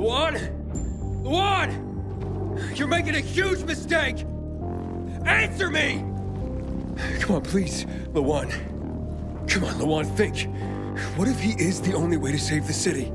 Luan? Luan! You're making a huge mistake! Answer me! Come on, please, Luan. Come on, Luan, think. What if he is the only way to save the city?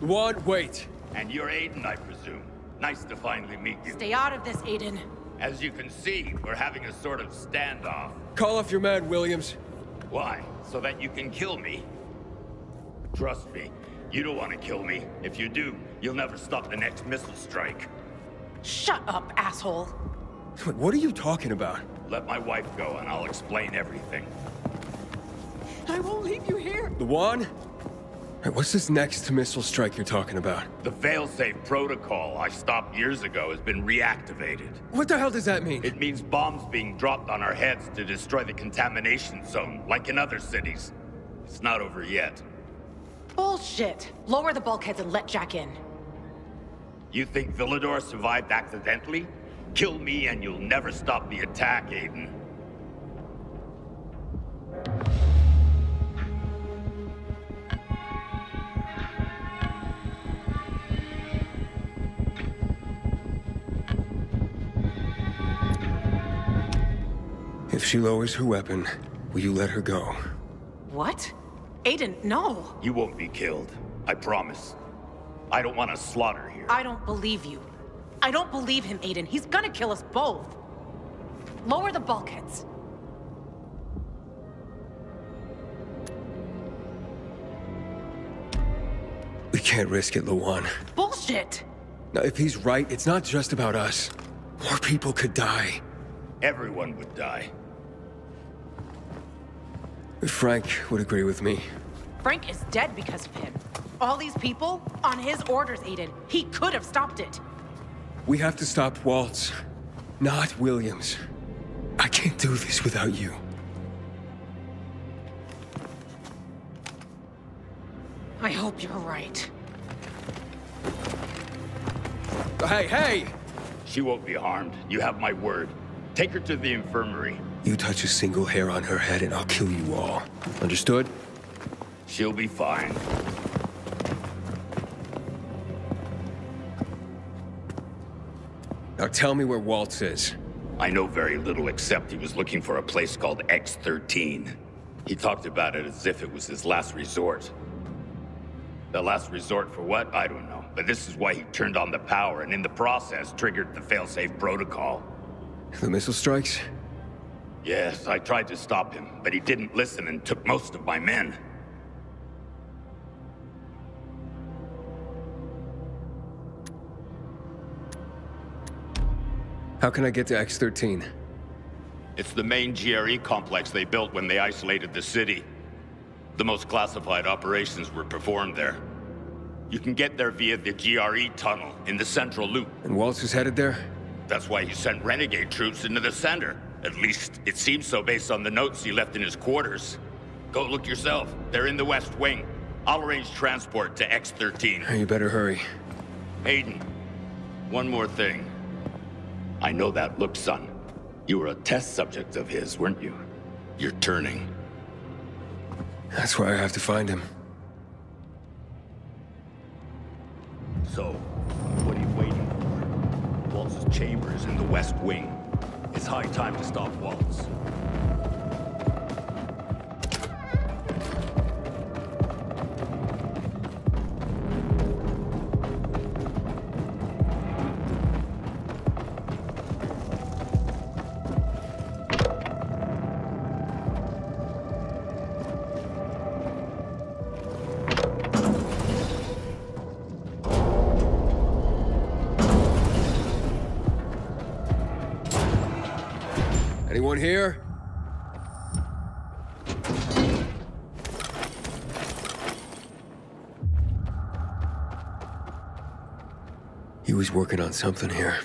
Luan, wait. And you're Aiden, I presume. Nice to finally meet you. Stay out of this, Aiden. As you can see, we're having a sort of standoff. Call off your man, Williams. Why? So that you can kill me? Trust me, you don't want to kill me. If you do, you'll never stop the next missile strike. Shut up, asshole. Wait, what are you talking about? Let my wife go and I'll explain everything. I won't leave you here. Luan? What's this next missile strike you're talking about? The failsafe protocol I stopped years ago has been reactivated. What the hell does that mean? It means bombs being dropped on our heads to destroy the contamination zone, like in other cities. It's not over yet. Bullshit! Lower the bulkheads and let Jack in. You think Villedor survived accidentally? Kill me and you'll never stop the attack, Aiden. If she lowers her weapon, will you let her go? What? Aiden, no! You won't be killed. I promise. I don't want to slaughter here. I don't believe you. I don't believe him, Aiden. He's gonna kill us both. Lower the bulkheads. We can't risk it, Luan. Bullshit! Now, if he's right, it's not just about us. More people could die. Everyone would die. Frank would agree with me. Frank is dead because of him. All these people, on his orders, Aiden. He could have stopped it. We have to stop Waltz, not Williams. I can't do this without you. I hope you're right. Hey, hey! She won't be harmed. You have my word. Take her to the infirmary. You touch a single hair on her head and I'll kill you all. Understood? She'll be fine. Now tell me where Waltz is. I know very little except he was looking for a place called X-13. He talked about it as if it was his last resort. The last resort for what? I don't know. But this is why he turned on the power and in the process triggered the failsafe protocol. The missile strikes? Yes, I tried to stop him, but he didn't listen and took most of my men. How can I get to X-13? It's the main GRE complex they built when they isolated the city. The most classified operations were performed there. You can get there via the GRE tunnel in the central loop. And Waltz is headed there? That's why he sent renegade troops into the center. At least, it seems so based on the notes he left in his quarters. Go look yourself. They're in the West Wing. I'll arrange transport to X-13. You better hurry. Aiden, one more thing. I know that look, son. You were a test subject of his, weren't you? You're turning. That's why I have to find him. So, what are you waiting for? Waltz's chamber is in the West Wing. It's high time to stop Waltz. Anyone here? He was working on something here.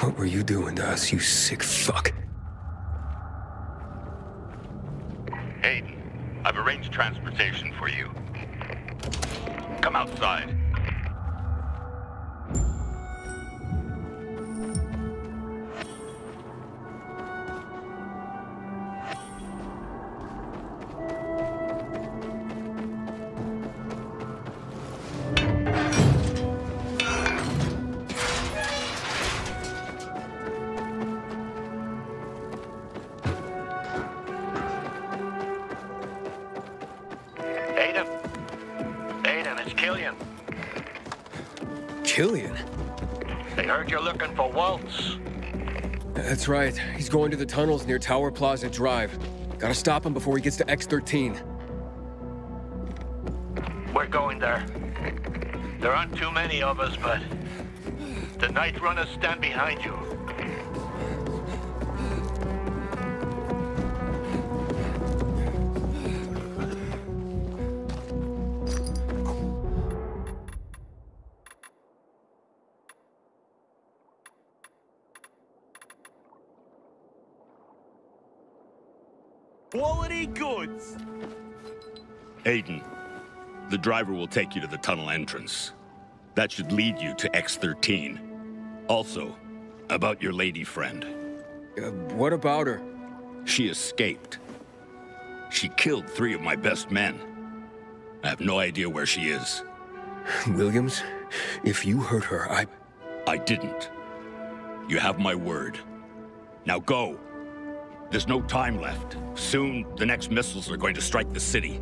What were you doing to us, you sick fuck? Aiden, I've arranged transportation for you. Come outside. Killian? They heard you're looking for Waltz. That's right. He's going to the tunnels near Tower Plaza Drive. Gotta stop him before he gets to X-13. We're going there. There aren't too many of us, but the Night Runners stand behind you. Quality goods! Aiden, the driver will take you to the tunnel entrance. That should lead you to X-13. Also, about your lady friend. What about her? She escaped. She killed 3 of my best men. I have no idea where she is. Williams, if you hurt her, I didn't. You have my word. Now go! There's no time left. Soon, the next missiles are going to strike the city.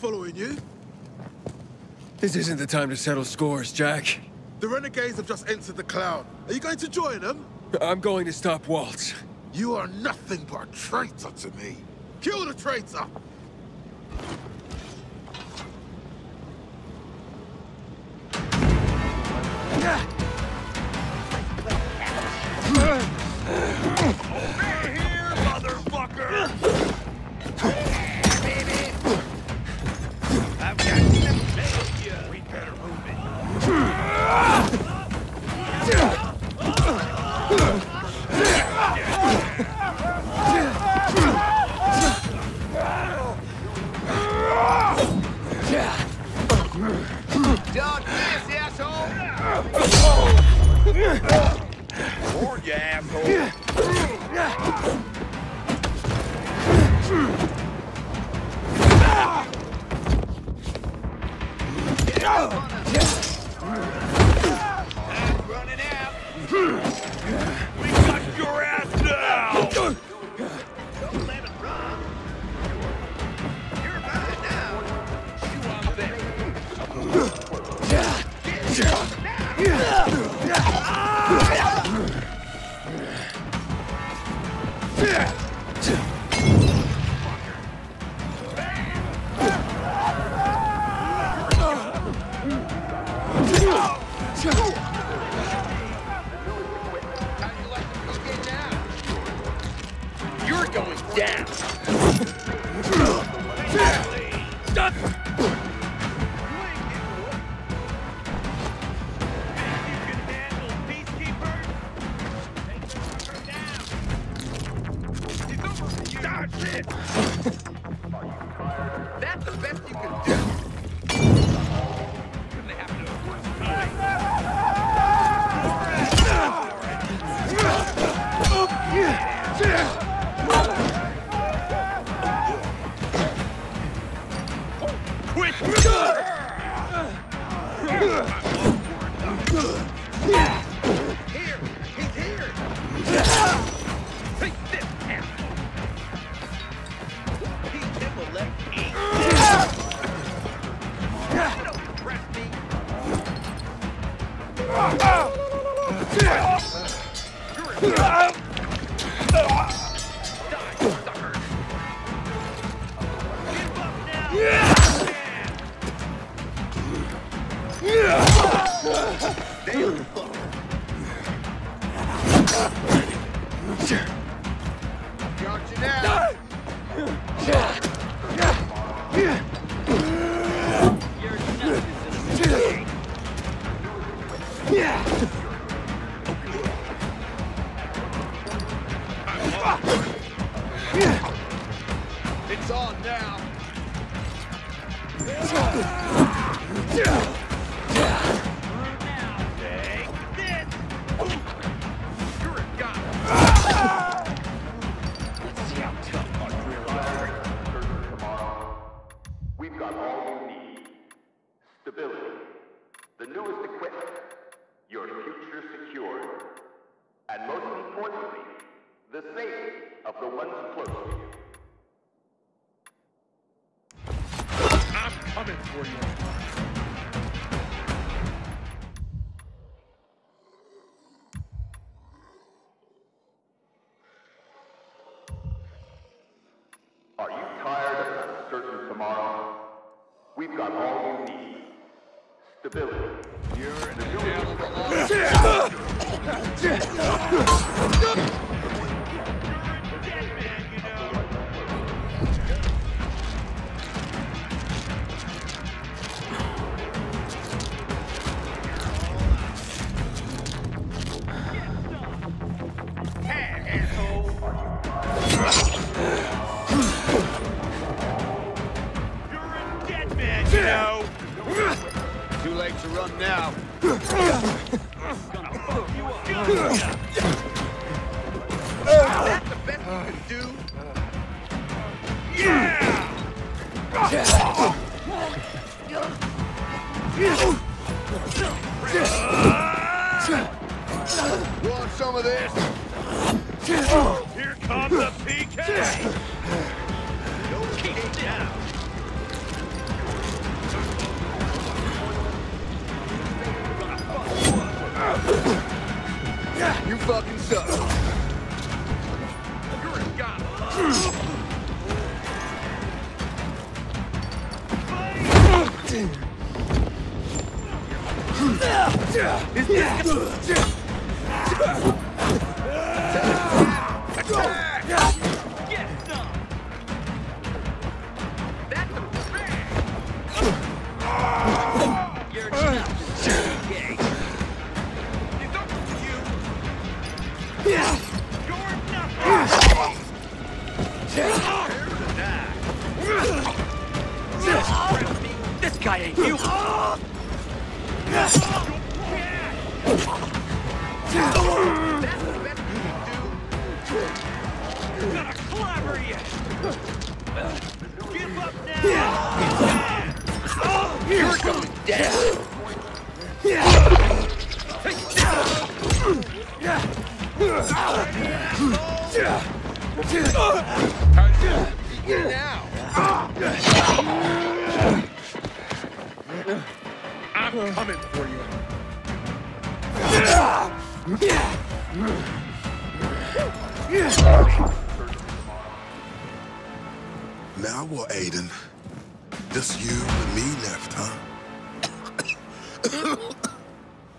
Following you? This isn't the time to settle scores, Jack. The renegades have just entered the cloud. Are you going to join them? I'm going to stop Waltz. You are nothing but a traitor to me. Kill the traitor!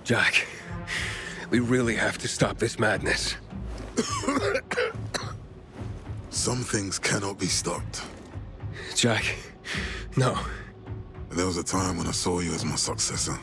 Jack, we really have to stop this madness. Some things cannot be stopped. Jack, no. There was a time when I saw you as my successor.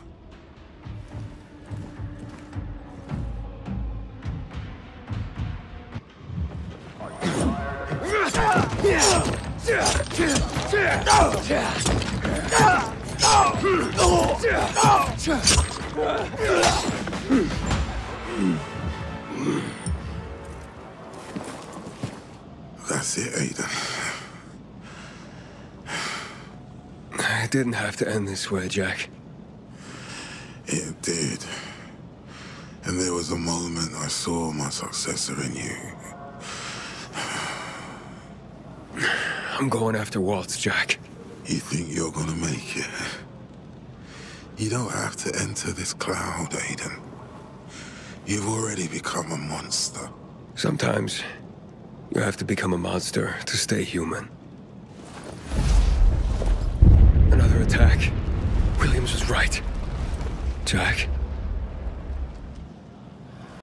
That's it, Aiden. It didn't have to end this way, Jack. It did. And there was a moment I saw my successor in you. I'm going after Waltz, Jack. You think you're gonna make it? You don't have to enter this cloud, Aiden. You've already become a monster. Sometimes you have to become a monster to stay human. Another attack. Williams was right. Jack,